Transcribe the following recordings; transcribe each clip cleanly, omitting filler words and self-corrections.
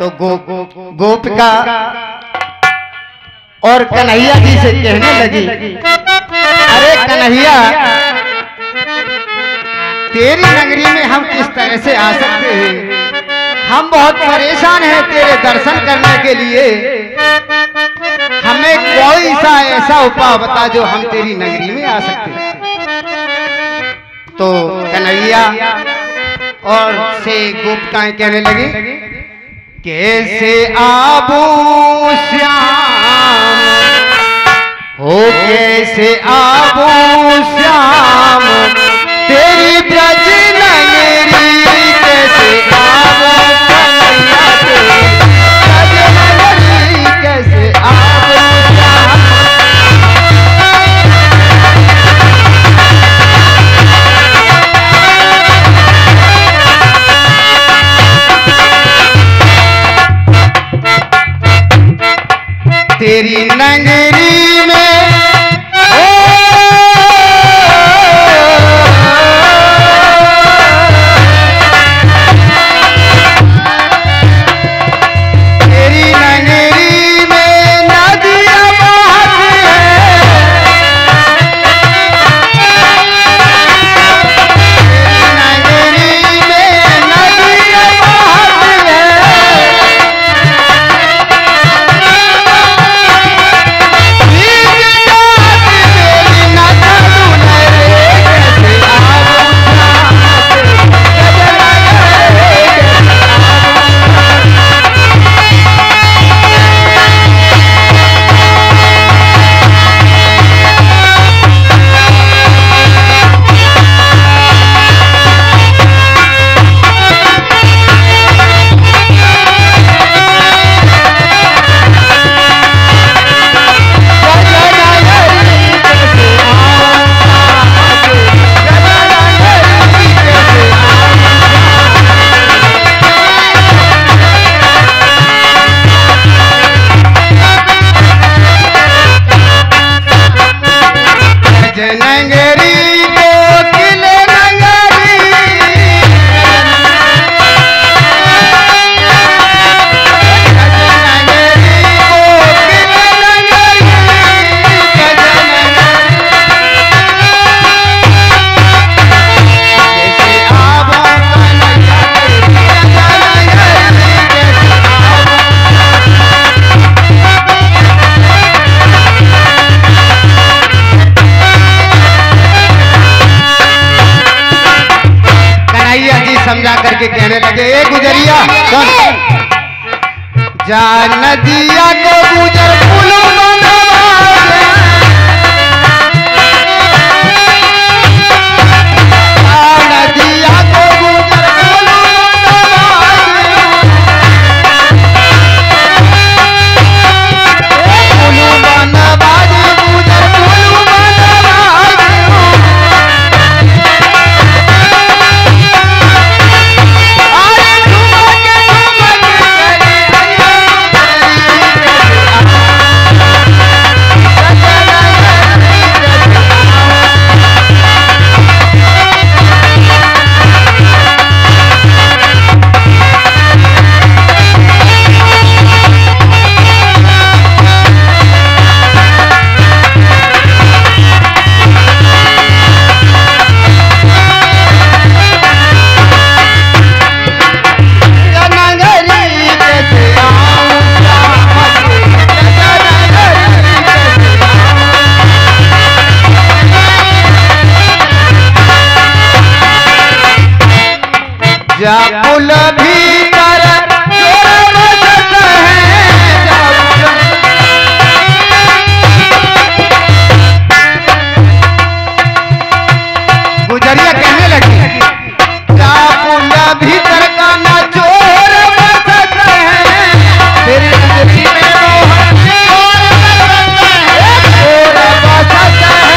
तो गोपिका और कन्हैया जी से कहने लगी, अरे कन्हैया तेरी नगरी में हम किस तरह से आ सकते हैं, हम बहुत परेशान हैं तेरे दर्शन करने के लिए, हमें कोई सा ऐसा उपाय बता जो हम तेरी नगरी में आ सकते हैं। तो कन्हैया और से गोपिकाएं कहने लगी, कैसे आबू श्याम हो कैसे आबू श्याम तेरी ब्रज नगरी, कैसे आबू तेरी नगरी में के कहने लगे, ए गुजरिया जान नदिया को गुजर फूलों पुल भी कर गुजरिया कहने लगी, जा पुल भी कर का ना चोर बसत है, तेरी नगरी में मोहन चोर बसत है, चोर बसत है।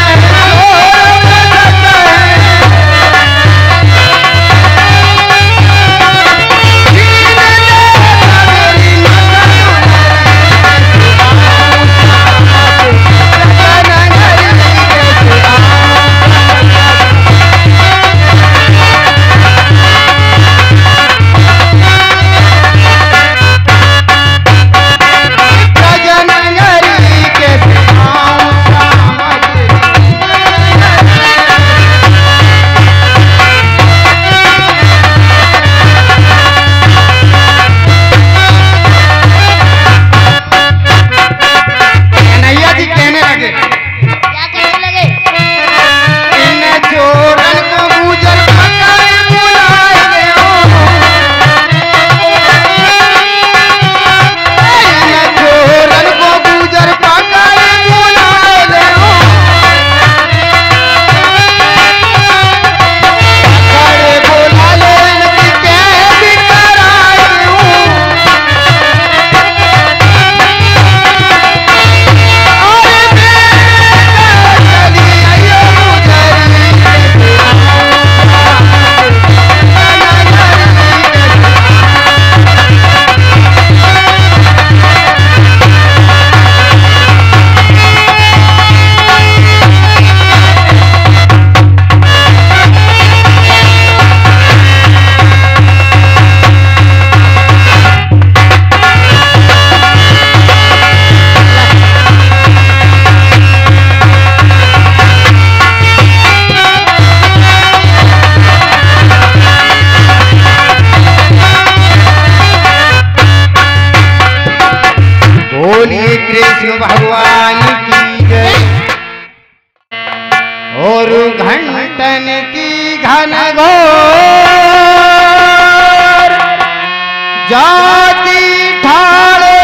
जाती ठाड़े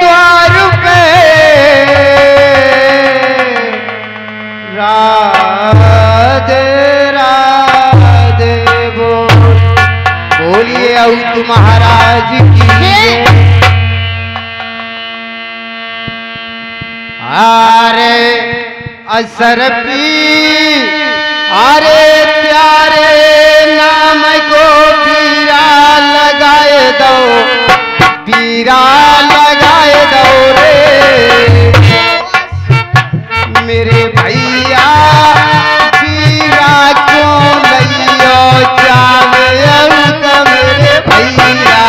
द्वार पे राधे राधे बोल बोलिए औध महाराज की आरे असर पी आरे प्यारे नाम को पीरा लगाए दो पीरा लगाए दो रे मेरे भैया पीरा क्यों लियो चावे का मेरे भैया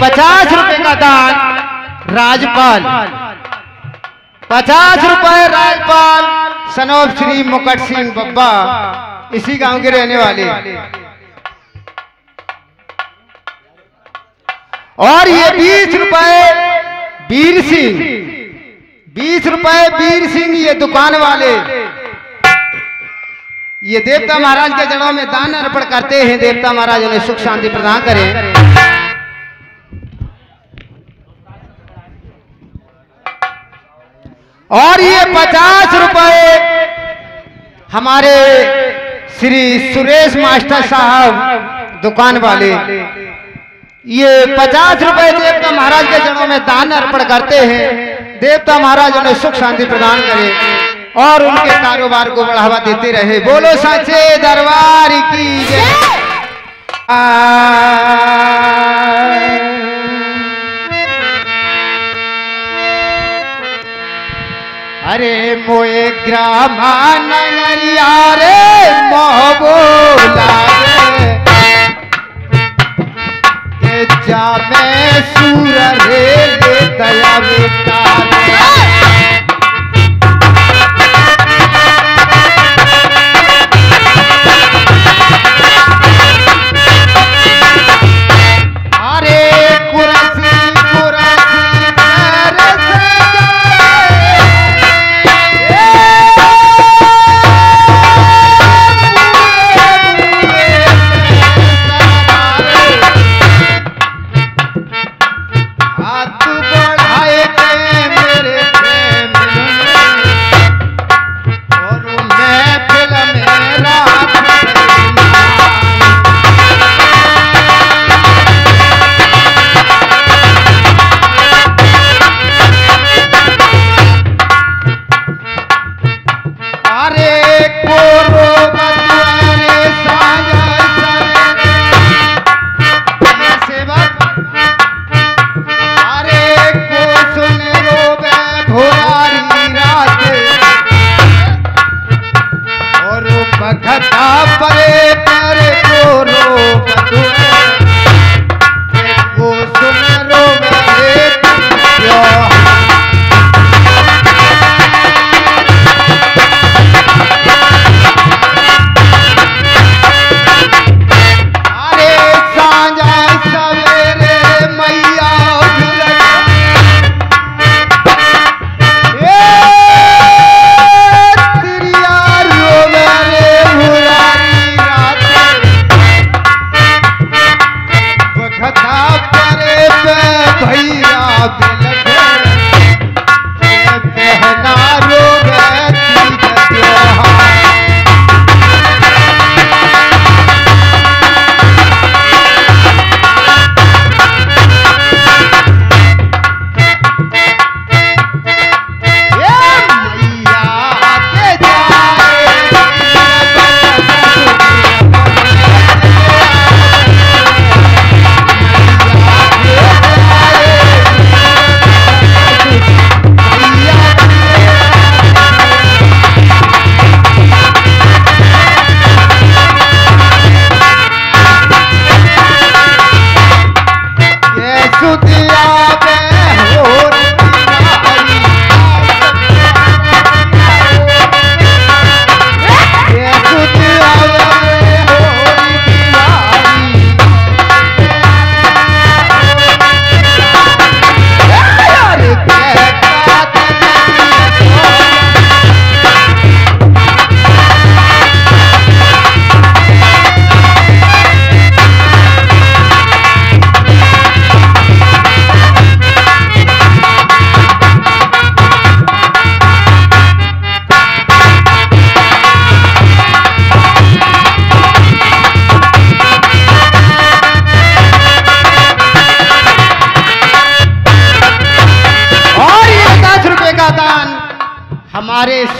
50 रुपए का दान राजपाल, 50 रुपए राजपाल सनौब श्री मुकट सिंह बब्बा, इसी गांव के रहने वाले। और ये 20 रुपए वीर सिंह, 20 रुपए वीर सिंह, ये दुकान वाले। ये देवता महाराज के जड़ों में दान अर्पण करते हैं, देवता महाराज उन्हें सुख शांति प्रदान करें। और ये 50 रुपए हमारे श्री सुरेश मास्टर साहब दुकान वाले, ये 50 रुपए देवता महाराज के जनों में दान अर्पण करते हैं, देवता महाराज उन्हें सुख शांति प्रदान करें और उनके कारोबार को बढ़ावा देते रहे। बोलो साचे दरबार की जय। अरे मोए ग्रामा नगरिया रे मोहबोला रे जा में सूर रे दया बेटा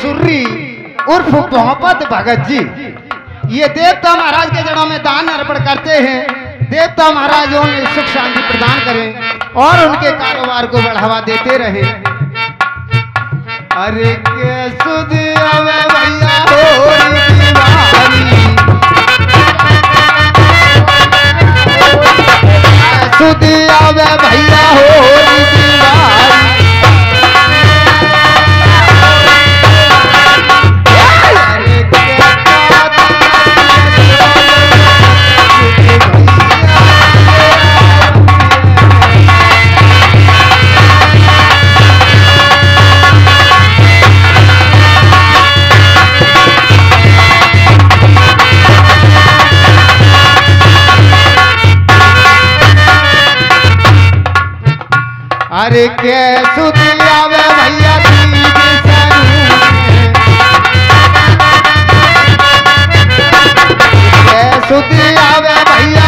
सुर्री उर्फ मोहब्बत भगत जी, ये देवता महाराज के जड़ों में दान अर्पण करते हैं, देवता महाराज उन्हें सुख शांति प्रदान करें और उनके कारोबार को बढ़ावा देते रहे। अरे के सुदियावे भैया हो दूती आवे भैया होली की अरे के सुतिया वे भैया सुतिया वे भैया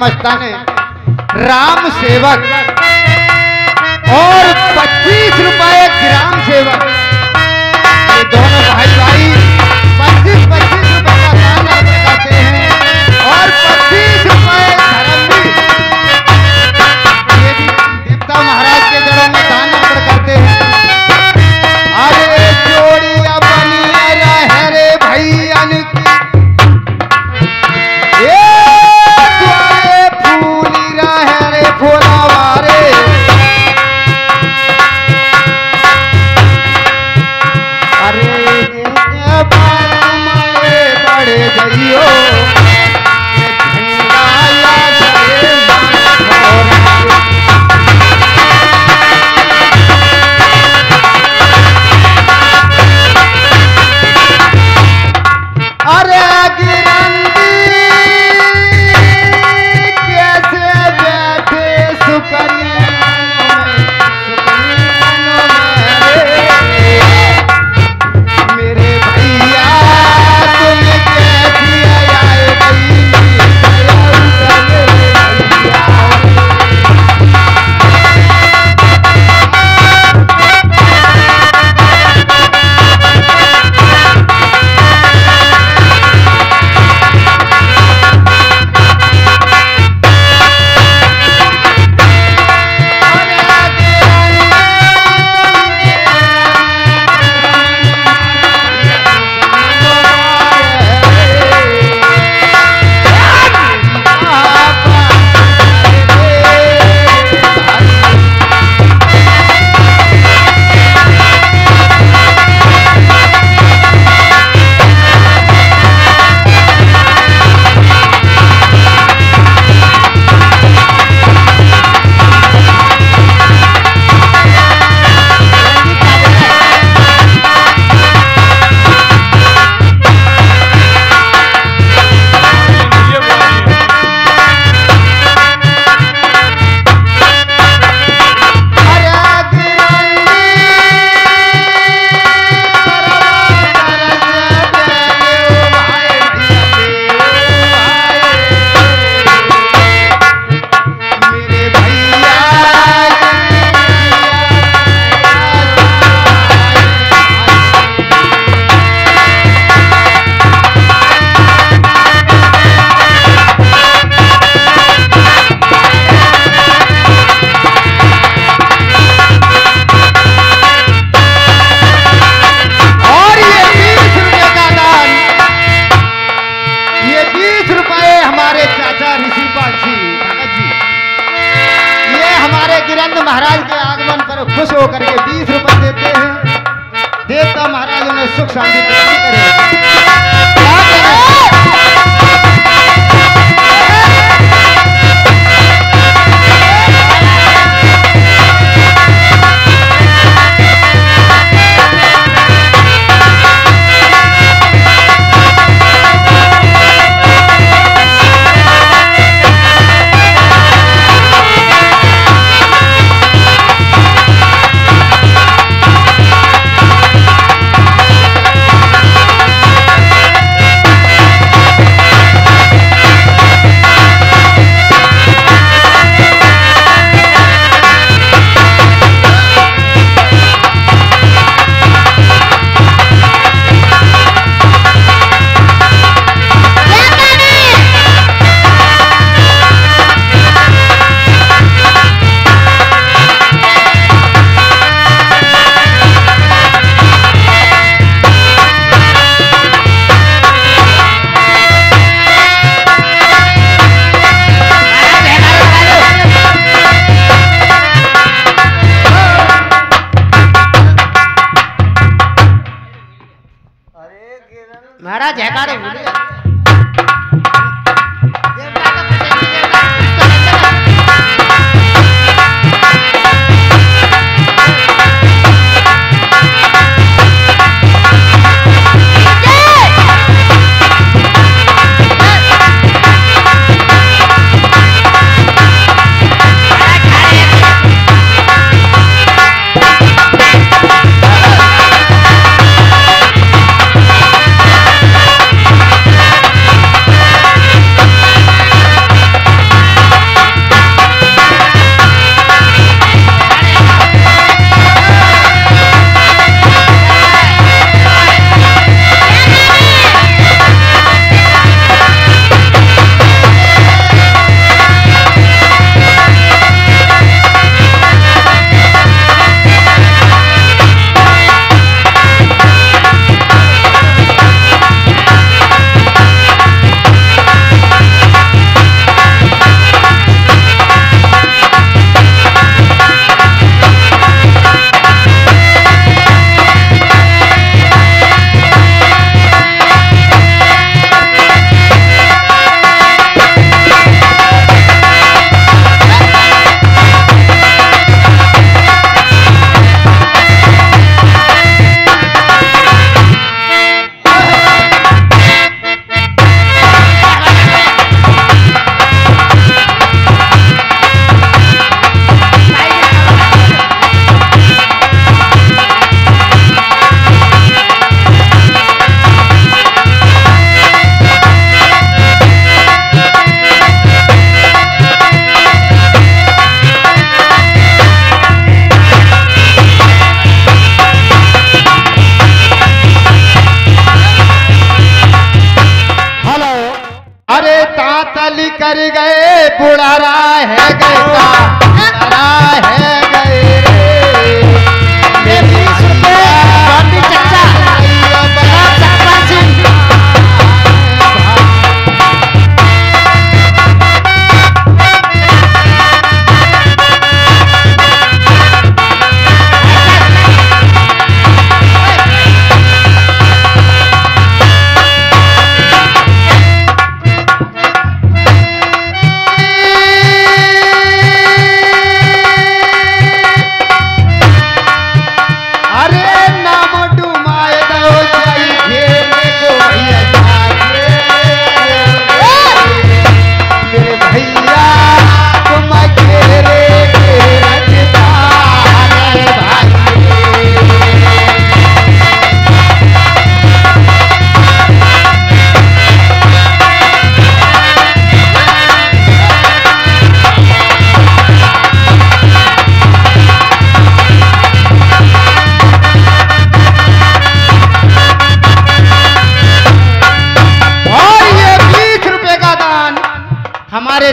मस्ताने राम सेवक और 25 रुपए ग्राम सेवक ये दोनों भाई भाई 25-25 रुपए का दान आपने करते हैं और 25 रुपए धर्म ये भी देवता महाराज के जड़ों में दान आपने करते हैं। अरे जोड़िया बनिया रहे भैया महाराज के आगमन पर खुश होकर के 20 रुपए देते हैं। देवता महाराज उन्हें सुख शांति प्रदान करें। कर गए बुढ़ा है गया बुढ़ा है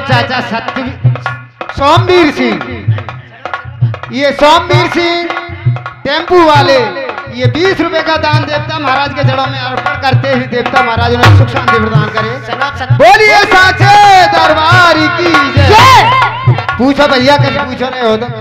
चाचा सत्य सोमवीर सिंह, ये सोमवीर सिंह टेम्पू वाले ये 20 रुपए का दान देवता महाराज के जड़ों में अर्पण करते हुए देवता महाराज ने सुख शांति प्रदान करे। बोलिए साचे दरबार की जय। पूछो भैया कभी पूछो नहीं होता।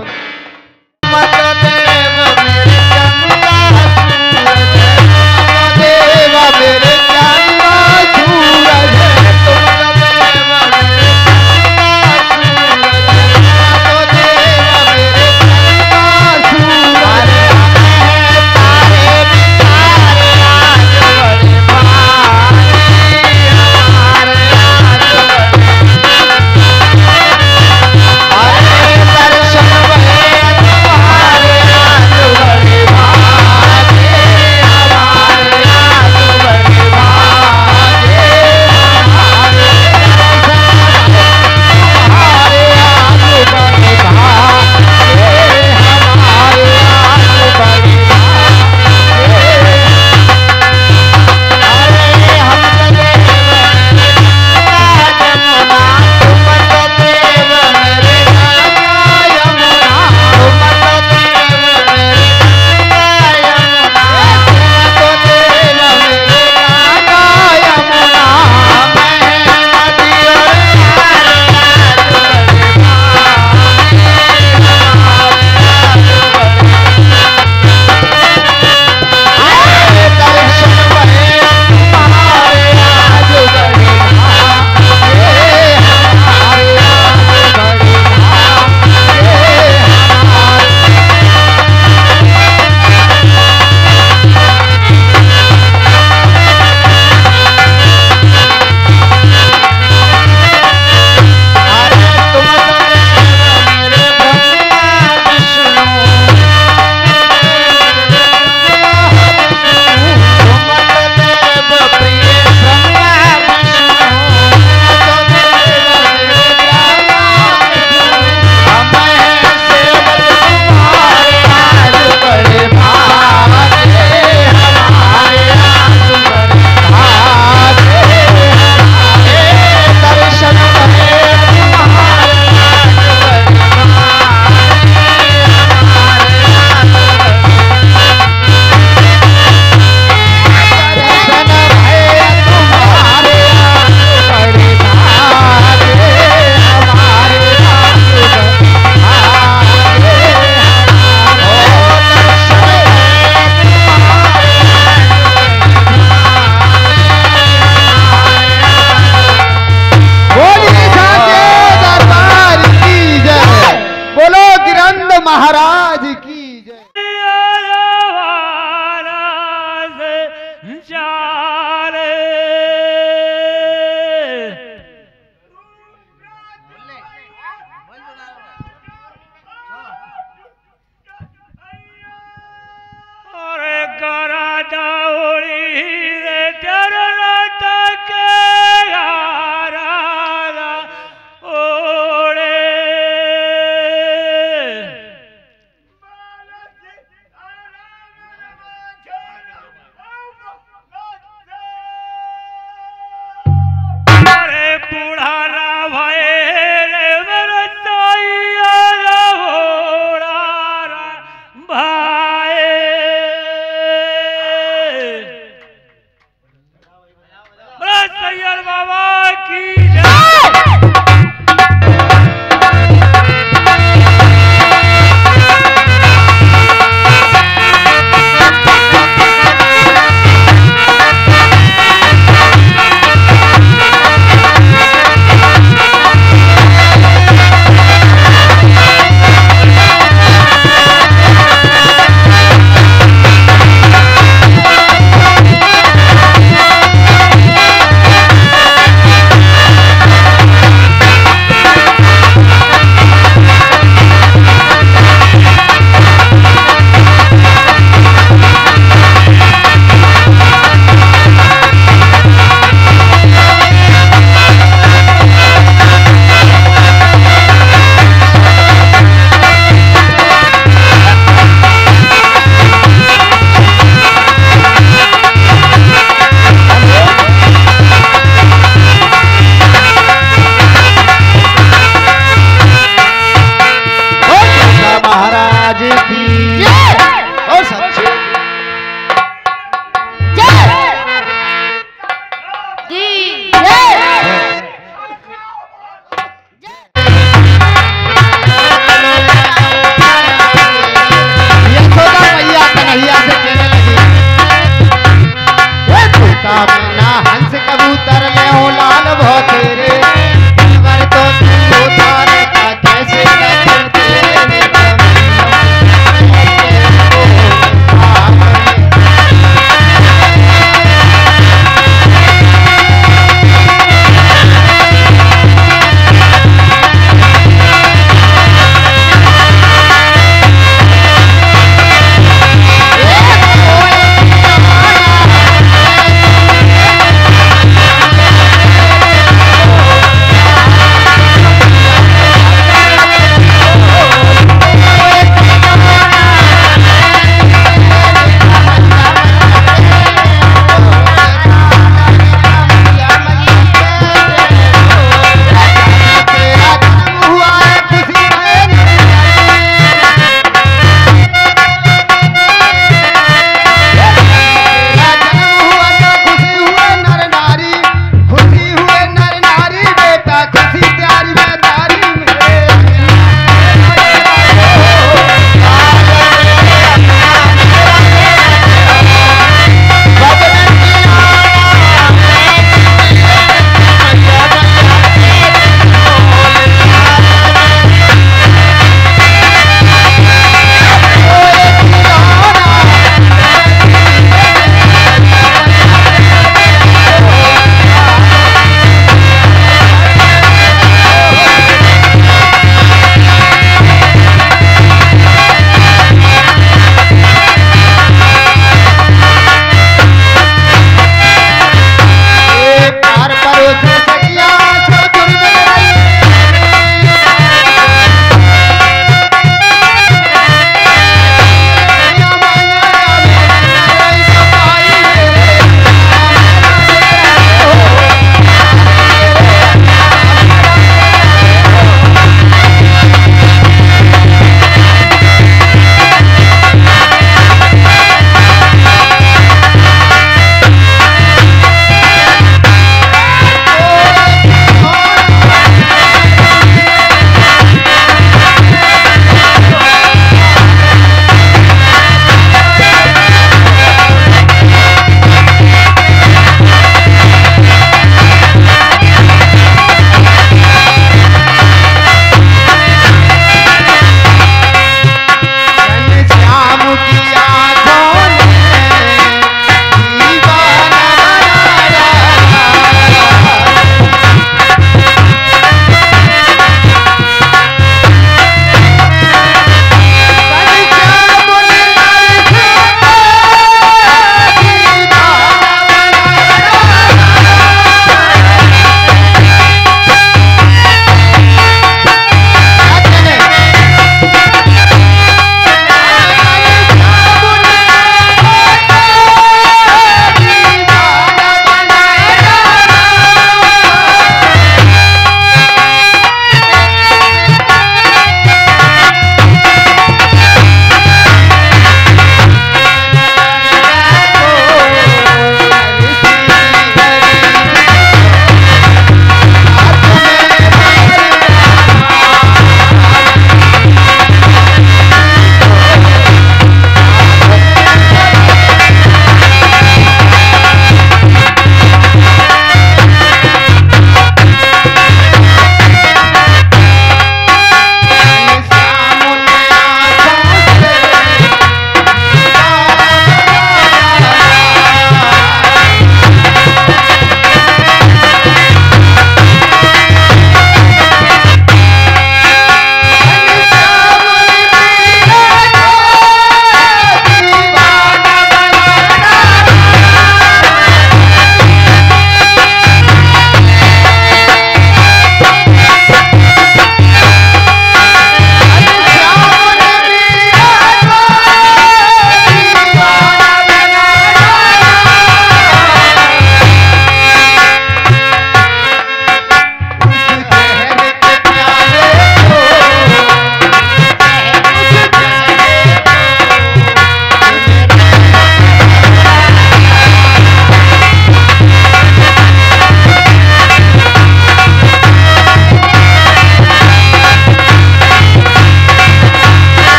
शंकर बाबा की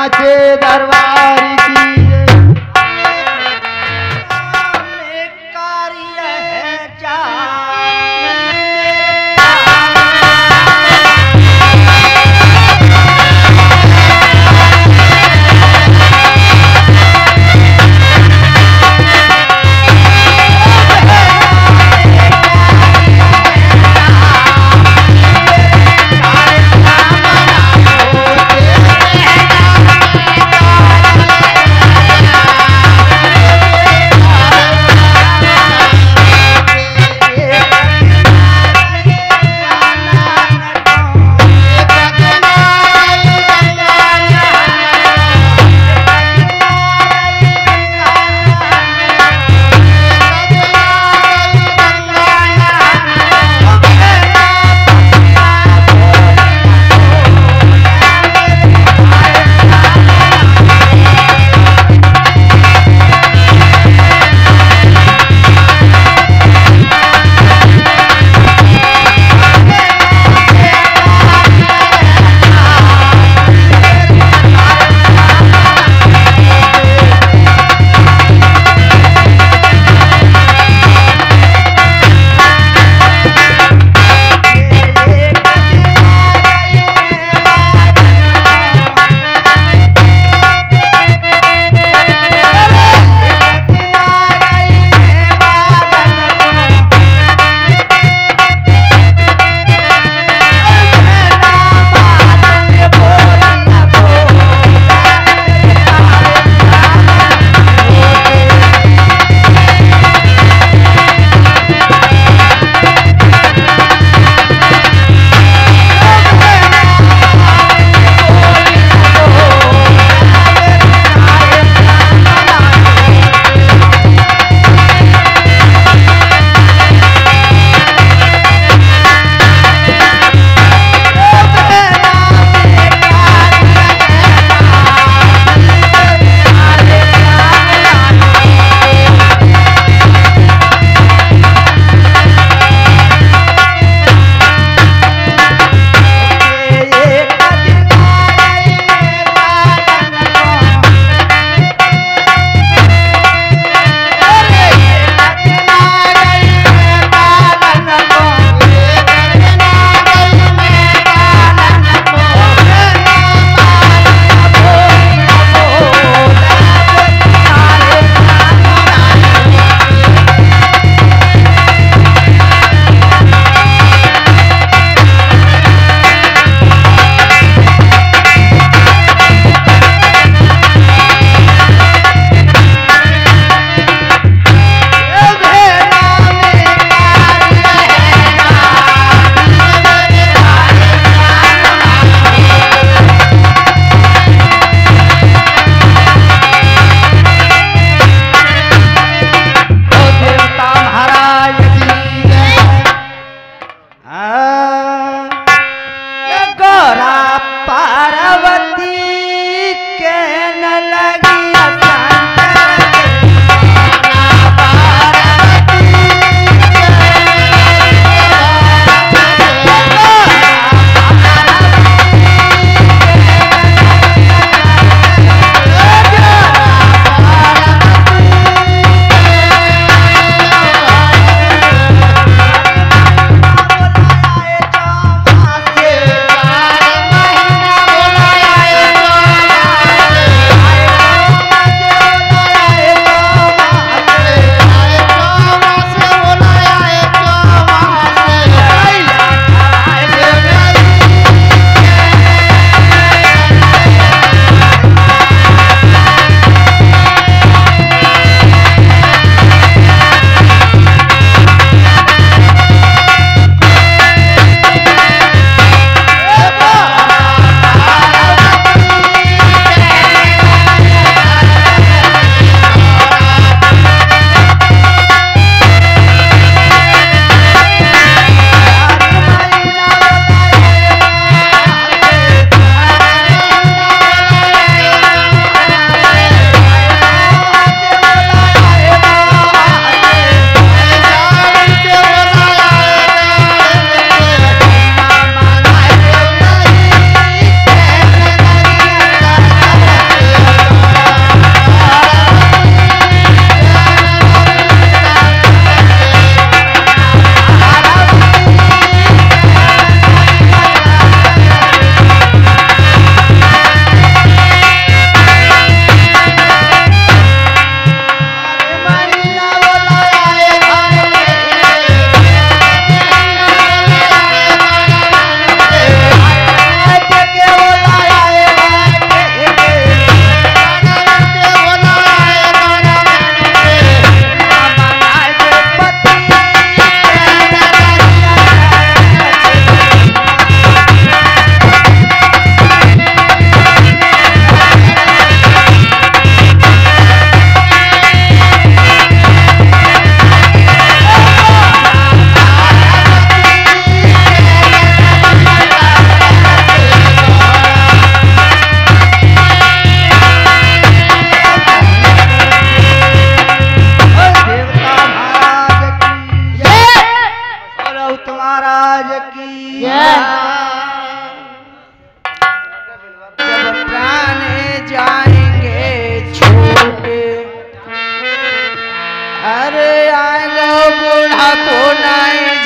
नाचे दरबारी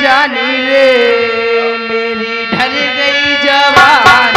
जानी रे मेरी ढल गई जवानी।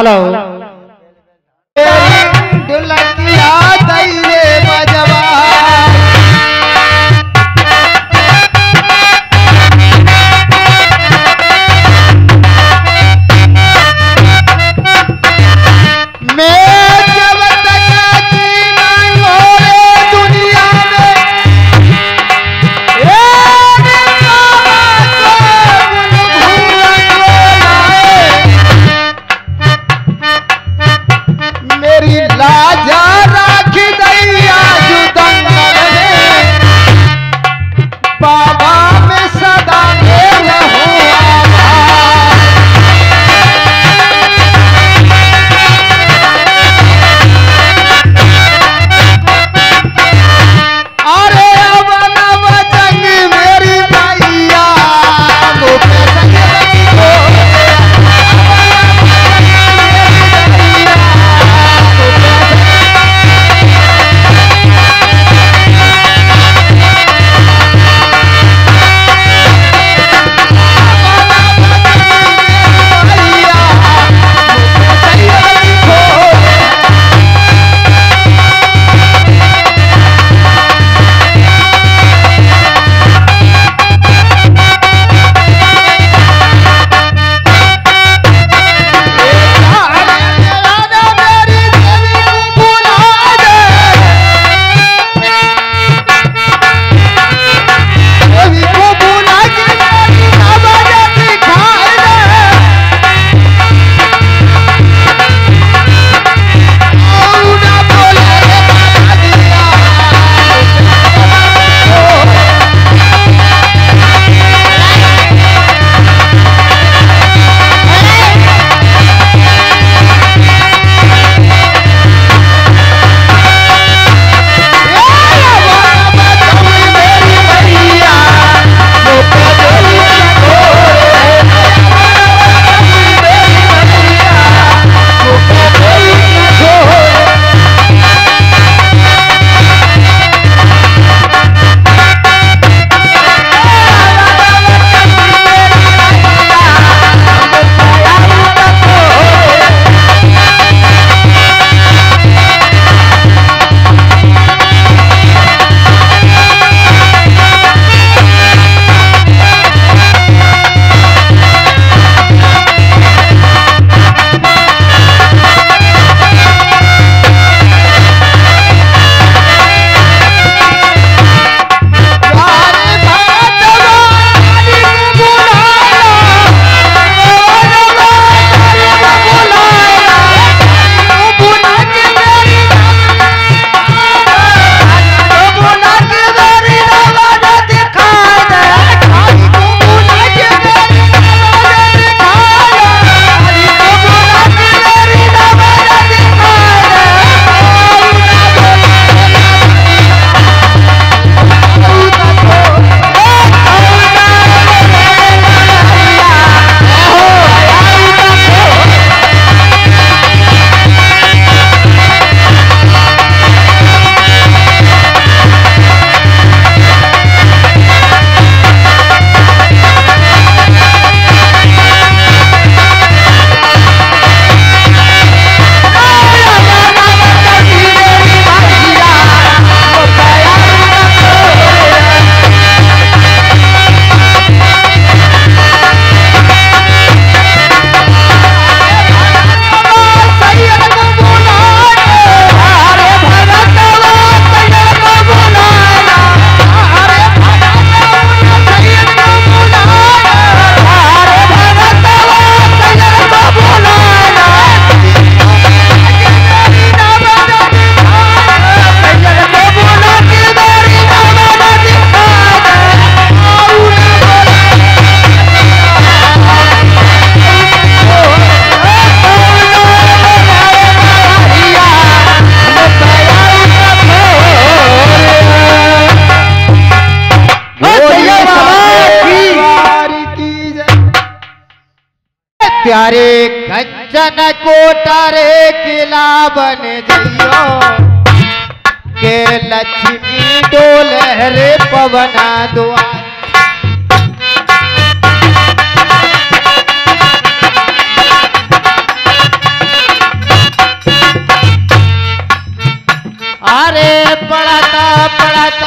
हेलो प्यारे खच्चन को तारे किला बन जइयो के लक्ष्मी दो लहरे पवना दुआ अरे पढ़ता पढ़ता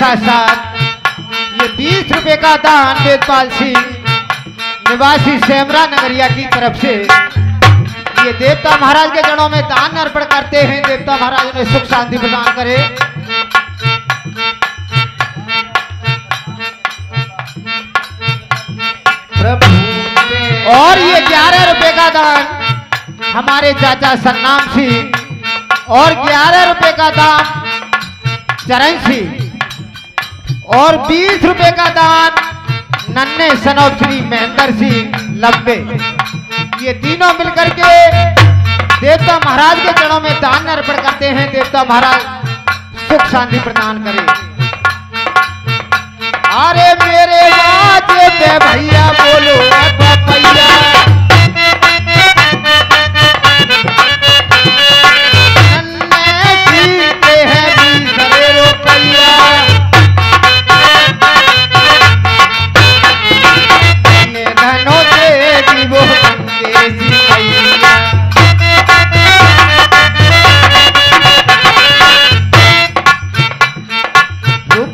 साथ ये 20 रुपए का दान वेदपाल सिंह निवासी सेमरा नगरिया की तरफ से ये देवता महाराज के जड़ों में दान अर्पण करते हैं। देवता महाराज ने सुख शांति प्रदान करे। और ये 11 रुपए का दान हमारे चाचा सन्नाम सिंह और 11 रुपए का दान चरण सिंह और 20 रुपए का दान नन्हे सनौत श्री महेंद्र सिंह लंबे, ये तीनों मिलकर के देवता महाराज के चरणों में दान अर्पण करते हैं। देवता महाराज सुख शांति प्रदान करें। अरे मेरे वाजे भैया बोलो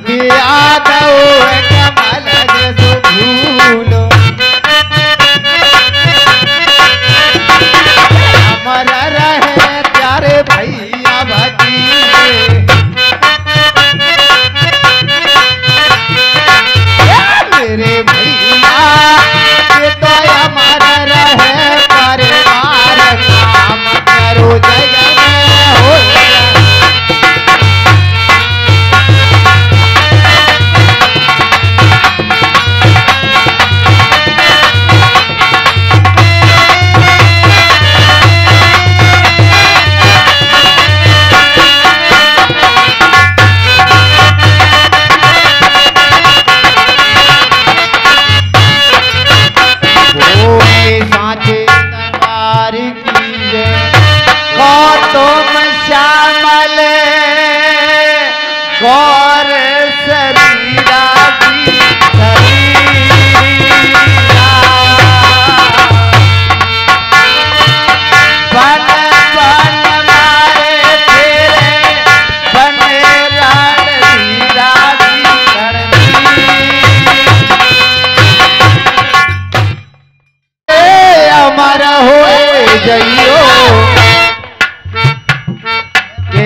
भैया रुपया दो कमल जैसो फूलो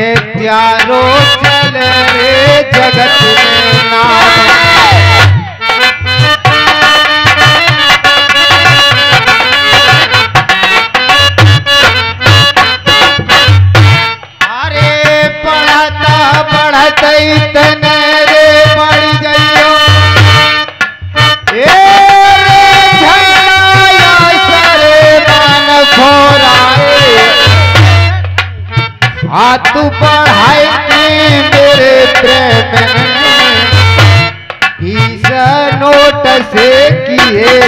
है प्यारो चल रे जगत में नाम। अरे पढ़ता पढ़ते इतने रे पढ़ गयो तू पढ़ाई मेरे प्रेम इस नोट से किए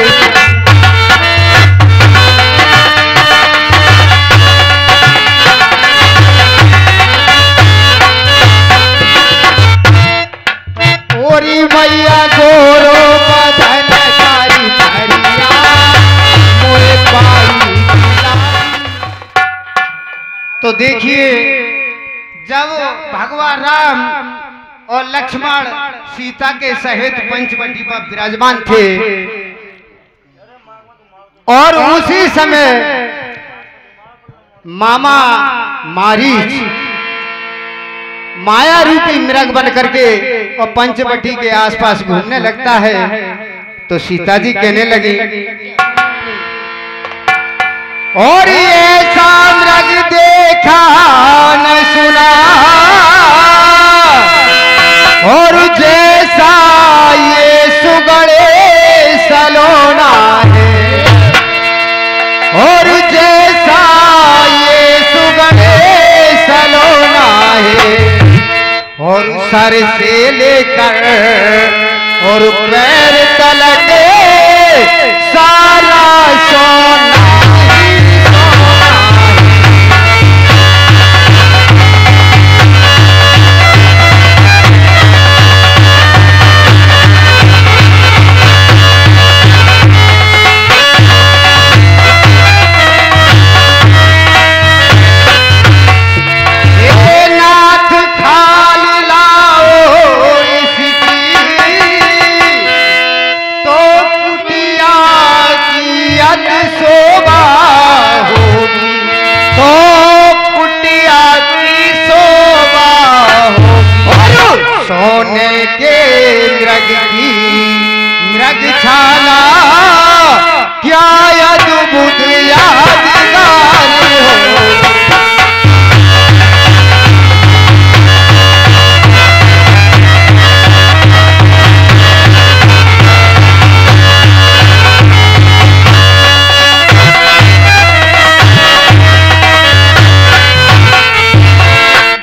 ओरी मैया गोरो बदन कारी भरिया मोरे पाई। तो देखिए जब भगवान राम और लक्ष्मण सीता के सहित पंचवटी पर विराजमान थे और उसी समय मामा मारीच माया रूपी मृग बन करके और पंचवटी के आसपास घूमने लगता है। तो सीता जी कहने लगी और ये मृग देखा न सुना और जैसा ये सुगड़े सलोना है और जैसा ये सुगड़े सलोना है और सर से लेकर और पैर तलक सारा सोना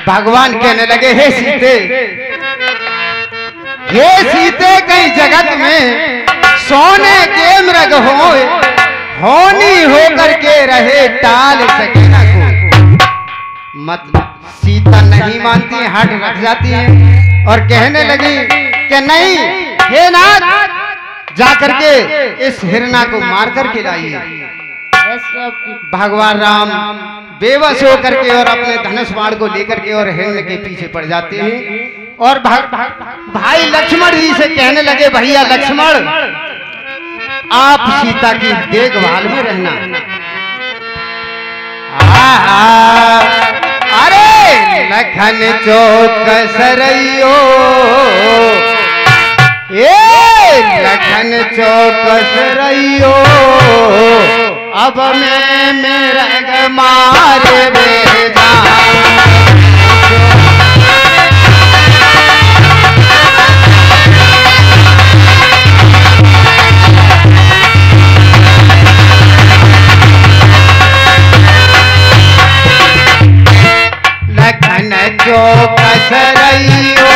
भगवान कहने लगे हे सीते, हे सीते कहीं जगत में सोने के मृग होए होनी होकर के रहे टाल सके ना को। मतलब सीता नहीं मानती, हट रख जाती है और कहने लगी कि नहीं हे नाथ, जाकर के इस हिरणा को मार करके लाइए। भगवान राम बेबस होकर के और अपने धनुष बाण को लेकर के और हिरण के पीछे पड़ जाते हैं और भाई लक्ष्मण जी से कहने लगे भैया लक्ष्मण, आप सीता की देखभाल में रहना। अरे लखन चौक सरैयो, ए लखन चौक सरैयो, अब मैं मृग मार बेदा लखन जो कसरइयो,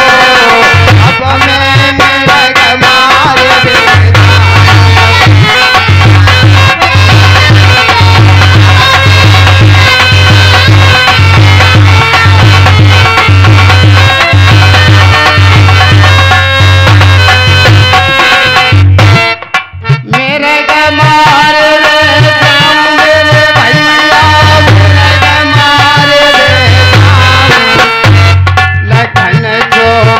अब मैं मृग मार बेदा। Oh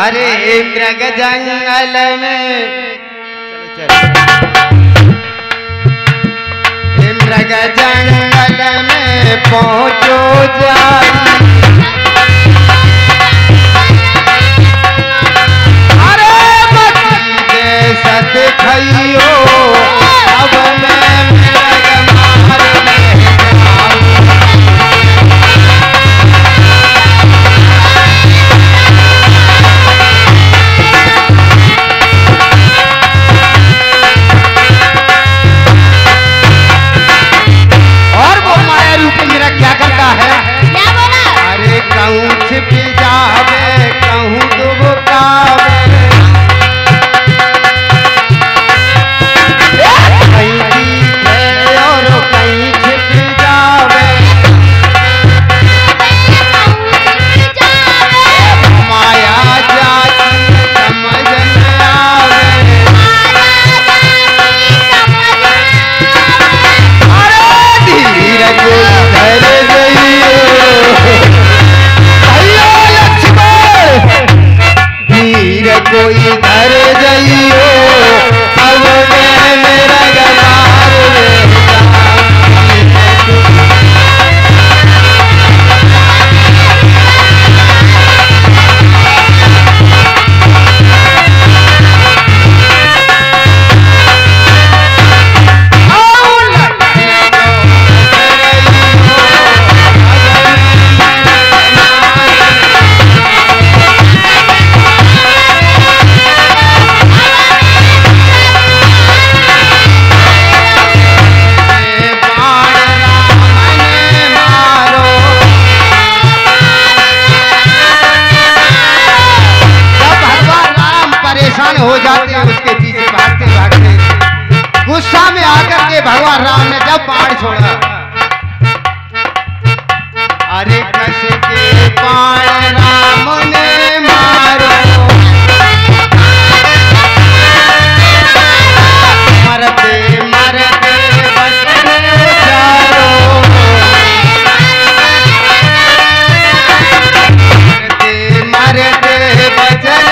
अरे मृग जंगल में मृग जंगल में पहुँचो जा सतखइयो अब मैं मृग मारने जाऊं। और वो माया रूपी मृग क्या करता है? क्या बोला? अरे कहूँ छिपी जावे कहूँ डुबकावे कोई घर जाइयो अब मैं मेरा हो जाते हैं उसके पीछे भागते भागते। गुस्सा में आकर के भगवान राम ने जब बाण छोड़ा, अरे कस के बाण राम ने मारो मरते मरते बचने चारो मरते मरते बचने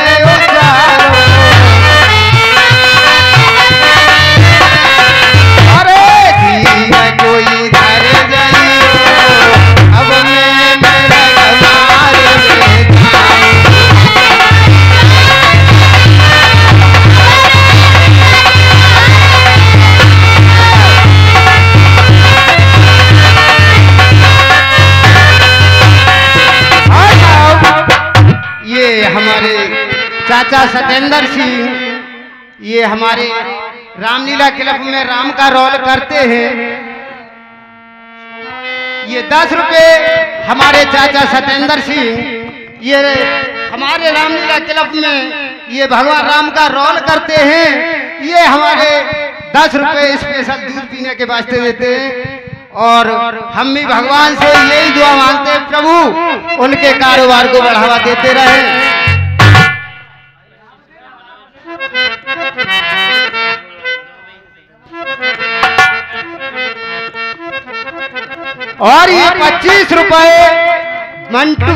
चाचा सतेंद्र सिंह ये हमारे रामलीला क्लब में राम का रोल करते हैं। ये 10 रुपए हमारे चाचा सतेंद्र सिंह ये हमारे रामलीला क्लब में ये भगवान राम का रोल करते हैं। ये हमारे 10 रुपए स्पेशल दूध पीने के वास्ते देते हैं और हम भी भगवान से यही दुआ मांगते हैं, प्रभु उनके कारोबार को बढ़ावा देते रहे। और ये 25 रुपए मिंटू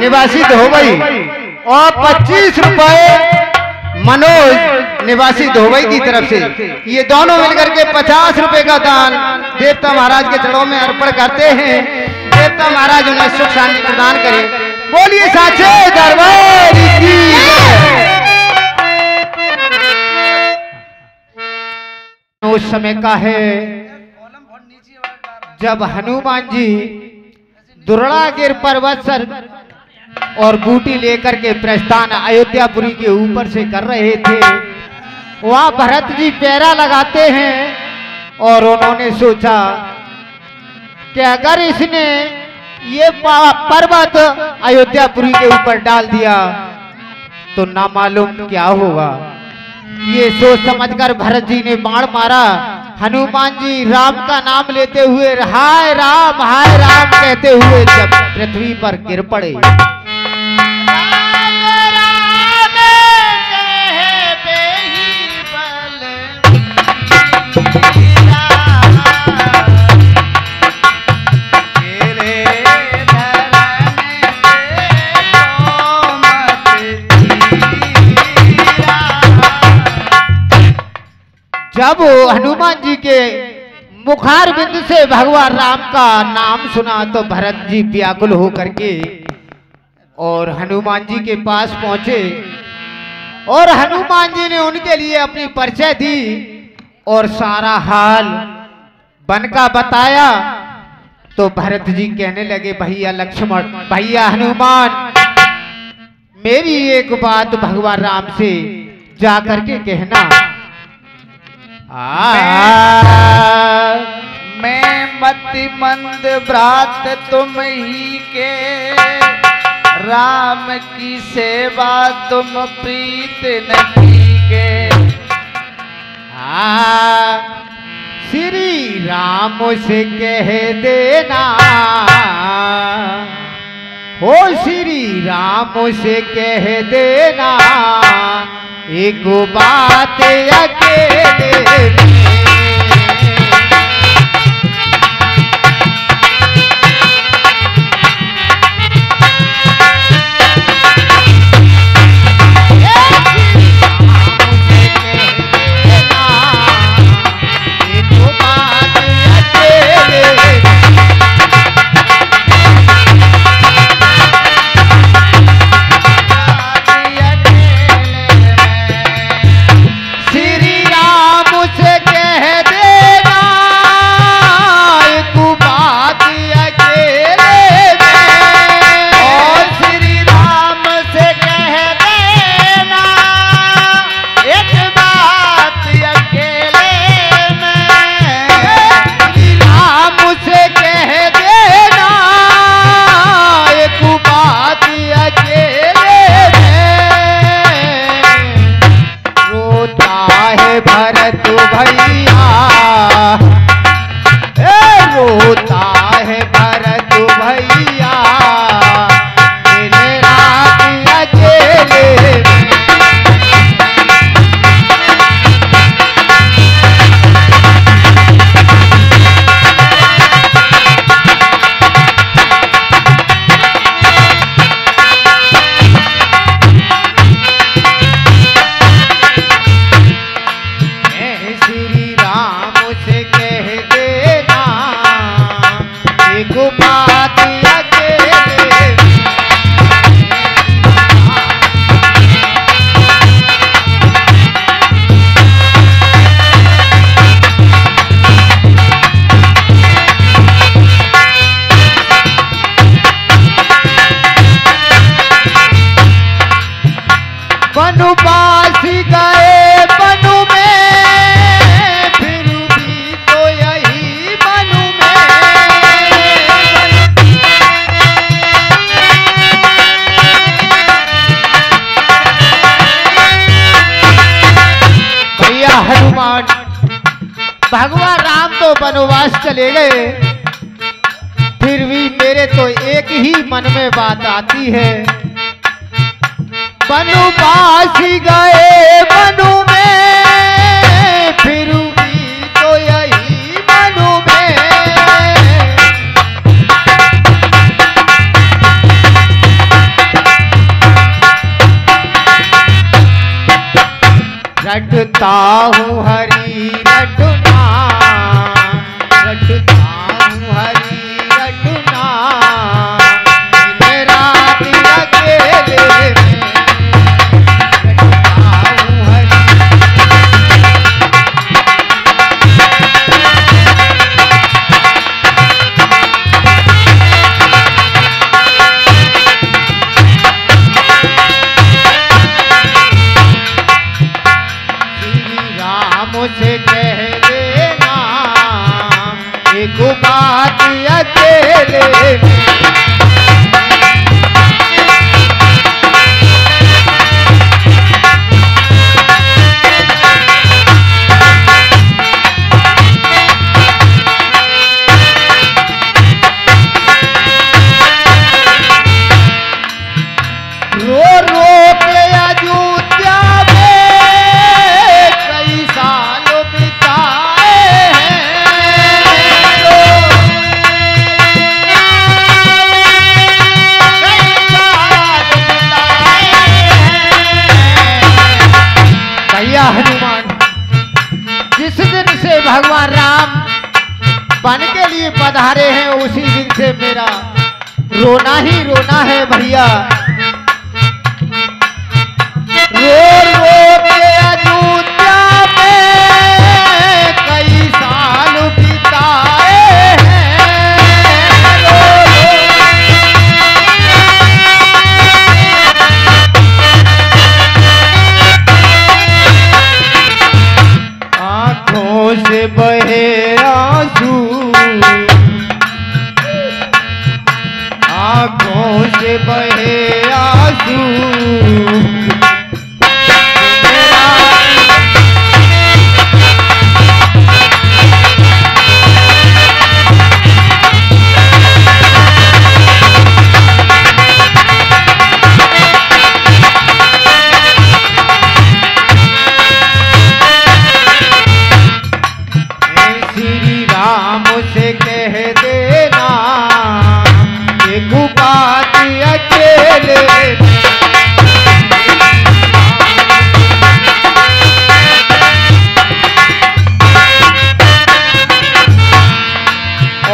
निवासी धोबई और 25 रुपए मनोज निवासी धोबई की तरफ से ये दोनों मिलकर के 50 रुपए का दान देवता महाराज के चरणों में अर्पण करते हैं। देवता महाराज उन्हें सुख शांति प्रदान करें। बोलिए साचे दरबार की। उस समय का है जब हनुमान जी दुर्गागिर पर्वत सर और बूटी लेकर के प्रस्थान अयोध्यापुरी के ऊपर से कर रहे थे। वहां भरत जी पैरा लगाते हैं और उन्होंने सोचा कि अगर इसने ये पर्वत अयोध्यापुरी के ऊपर डाल दिया तो ना मालूम क्या होगा। ये सोच समझकर भरत जी ने बाण मारा। हनुमान जी राम का नाम लेते हुए हाय राम कहते हुए जब पृथ्वी पर गिर पड़े। राम जब हनुमान जी के मुखार बिंदु से भगवान राम का नाम सुना तो भरत जी व्याकुल होकर के और हनुमान जी के पास पहुंचे और हनुमान जी ने उनके लिए अपनी परिचय दी और सारा हाल बन का बताया। तो भरत जी कहने लगे, भैया लक्ष्मण, भैया हनुमान, मेरी एक बात भगवान राम से जा करके कहना। मैं मति मंद भ्रात तुम ही के, राम की सेवा तुम प्रीत नहीं के। श्री राम से कह देना, हो श्री राम से कह देना, एक बात अकेले भगवान राम तो वनवास चले गए, फिर भी मेरे तो एक ही मन में बात आती है। वनवास गए वनु में, फिर भी तो यही वनु में। रटता हूँ हरी रट भगवान राम बन के लिए पधारे हैं, उसी दिन से मेरा रोना ही रोना है भैया।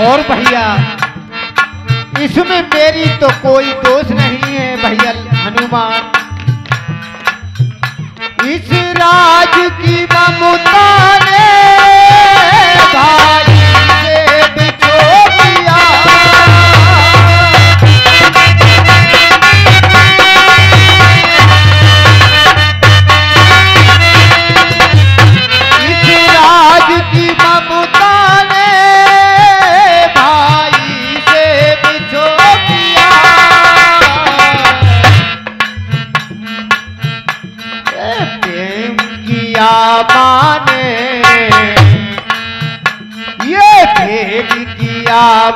और भैया इसमें मेरी तो कोई दोष नहीं है भैया। हनुमान इस राज की ममता ने भाई से बिछो दिया, इस राज की ममता ने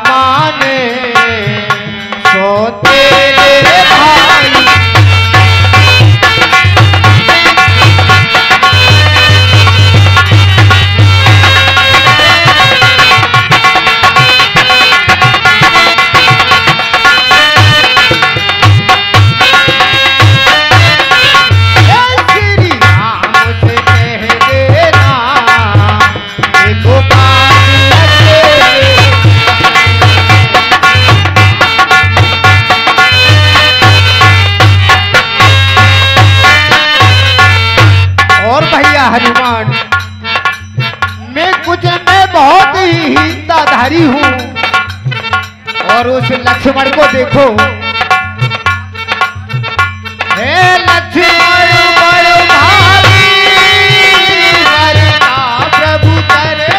माने सोते तेरे भाई। हनुमान मैं बहुत ही हिंसाधारी हूं, और उस लक्ष्मण को देखो, हे लक्ष्मण बड़ो भारी वरना प्रभु चरणों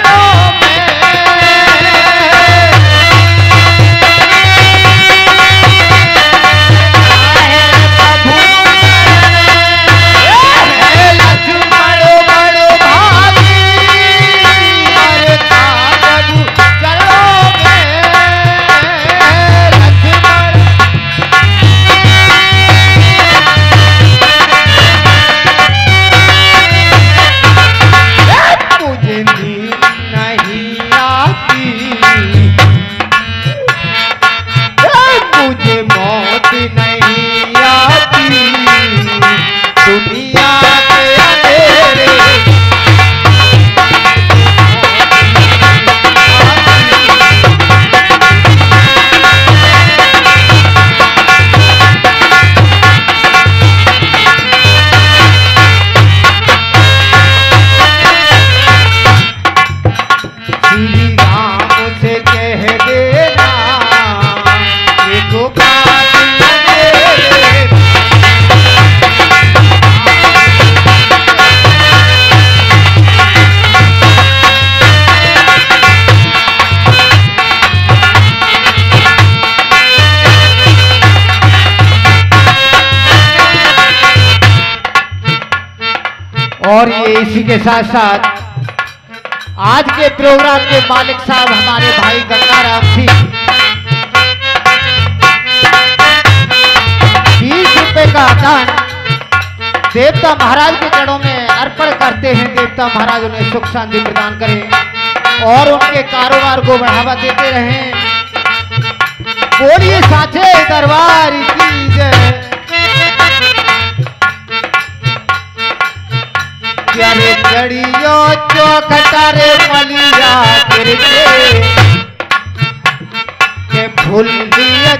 के साथ साथ आज के प्रोग्राम के मालिक साहब हमारे भाई गंगाराम सिंह 20 रुपए का दान देवता महाराज के चरणों में अर्पण करते हैं। देवता महाराज उन्हें सुख शांति प्रदान करें और उनके कारोबार को बढ़ावा देते रहें। बोलिए साथे दरबार की जय। चढ़ियो कटारे मलिया के भूल दिया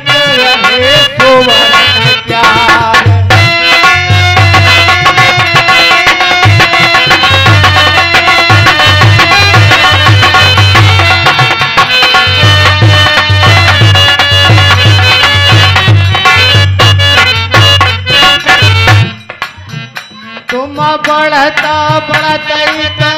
तुम बढ़ता बढ़ता